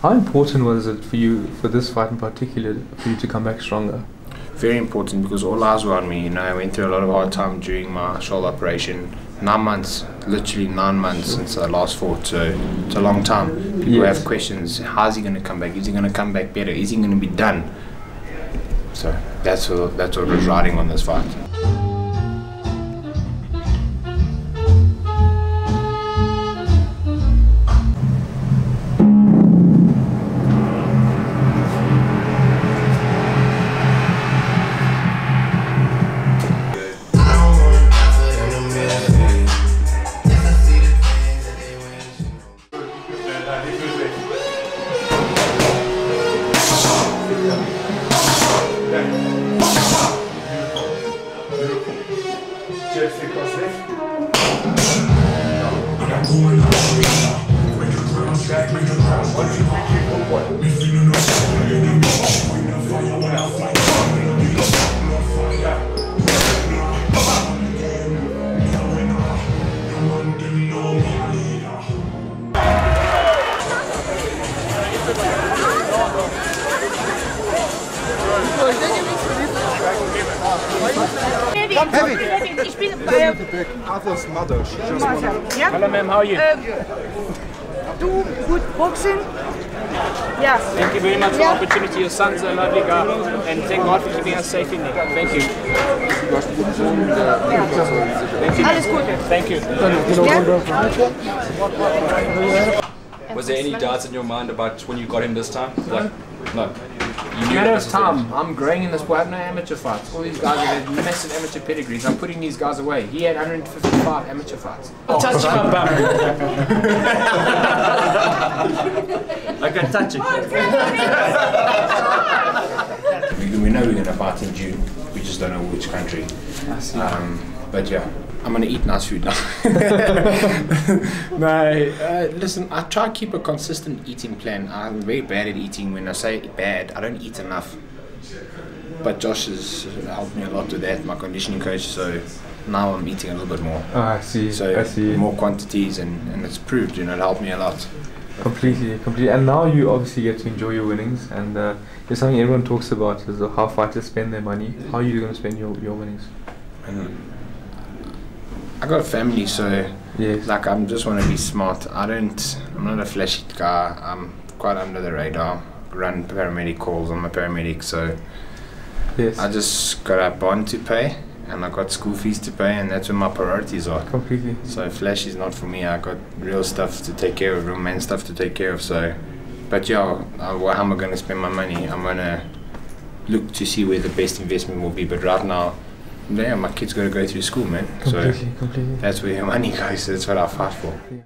How important was it for you, for this fight in particular, for you to come back stronger? Very important, because all eyes were on me. You know, I went through a lot of hard time during my shoulder operation. 9 months, literally 9 months since I last fought, so it's a long time. People have questions. How's he going to come back? Is he going to come back better? Is he going to be done? So that's what was riding on this fight. Arthur's mother. She just yeah. Hello ma'am, how are you? Do good boxing. Yes. Thank you very much for the opportunity. Your son's a lovely guy, and thank God for keeping us safe in there. Thank you. Thank you. Alles Gute. Thank you. Yeah. Was there any doubts in your mind about when you got him this time? Like, no. Matter of time, I'm growing in this sport. I have no amateur fights. All these guys have had massive amateur pedigrees. I'm putting these guys away. He had 155 amateur fights. I'll touch you, my bum. I can touch it. We know we're going to fight in June. We just don't know which country. But yeah, I'm going to eat nice food now. No, listen, I try to keep a consistent eating plan. I'm very bad at eating. When I say bad, I don't eat enough. But Josh has helped me a lot with that, my conditioning coach, so now I'm eating a little bit more. Oh, I see, so I see. More quantities, and it's proved, you know, it helped me a lot. Completely. And now you obviously get to enjoy your winnings, and there's something everyone talks about, is how fighters spend their money. How are you going to spend your winnings? I got a family, so like I just want to be smart. I'm not a flashy guy. I'm quite under the radar. Run paramedic calls. I'm a paramedic, so I just got a bond to pay, and I got school fees to pay, and that's where my priorities are. Completely. So flash is not for me. I got real stuff to take care of, real man stuff to take care of. So, but yeah, how am I going to spend my money? I'm gonna look to see where the best investment will be. But right now, yeah, my kid's got to go through school, man. Completely, so that's where your money goes. That's what I fight for. Yeah.